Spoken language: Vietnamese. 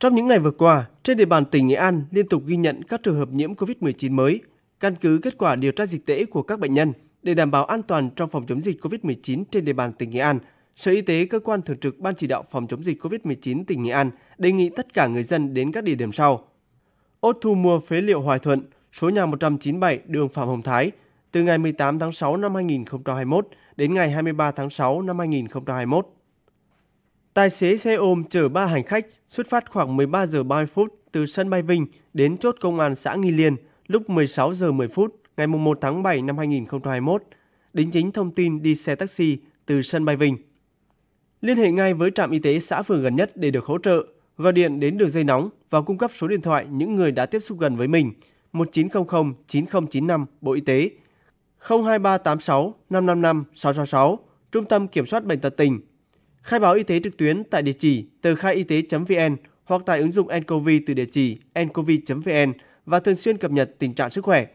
Trong những ngày vừa qua, trên địa bàn tỉnh Nghệ An liên tục ghi nhận các trường hợp nhiễm COVID-19 mới. Căn cứ kết quả điều tra dịch tễ của các bệnh nhân để đảm bảo an toàn trong phòng chống dịch COVID-19 trên địa bàn tỉnh Nghệ An, Sở Y tế, cơ quan thường trực Ban chỉ đạo phòng chống dịch COVID-19 tỉnh Nghệ An đề nghị tất cả người dân đến các địa điểm sau: ốt thu mua phế liệu Hoài Thuận, số nhà 197 đường Phạm Hồng Thái, từ ngày 18 tháng 6 năm 2021 đến ngày 23 tháng 6 năm 2021. Tài xế xe ôm chở 3 hành khách xuất phát khoảng 13 giờ 30 phút từ sân bay Vinh đến chốt công an xã Nghi Liên lúc 16 giờ 10 phút ngày 1 tháng 7 năm 2021, đính chính thông tin đi xe taxi từ sân bay Vinh. Liên hệ ngay với trạm y tế xã phường gần nhất để được hỗ trợ, gọi điện đến đường dây nóng và cung cấp số điện thoại những người đã tiếp xúc gần với mình 1900 9095 Bộ Y tế, 02386 555 666 Trung tâm Kiểm soát Bệnh tật tỉnh. Khai báo y tế trực tuyến tại địa chỉ tờkhaiyt.vn hoặc tại ứng dụng nCoV từ địa chỉ nCoV.vn và thường xuyên cập nhật tình trạng sức khỏe.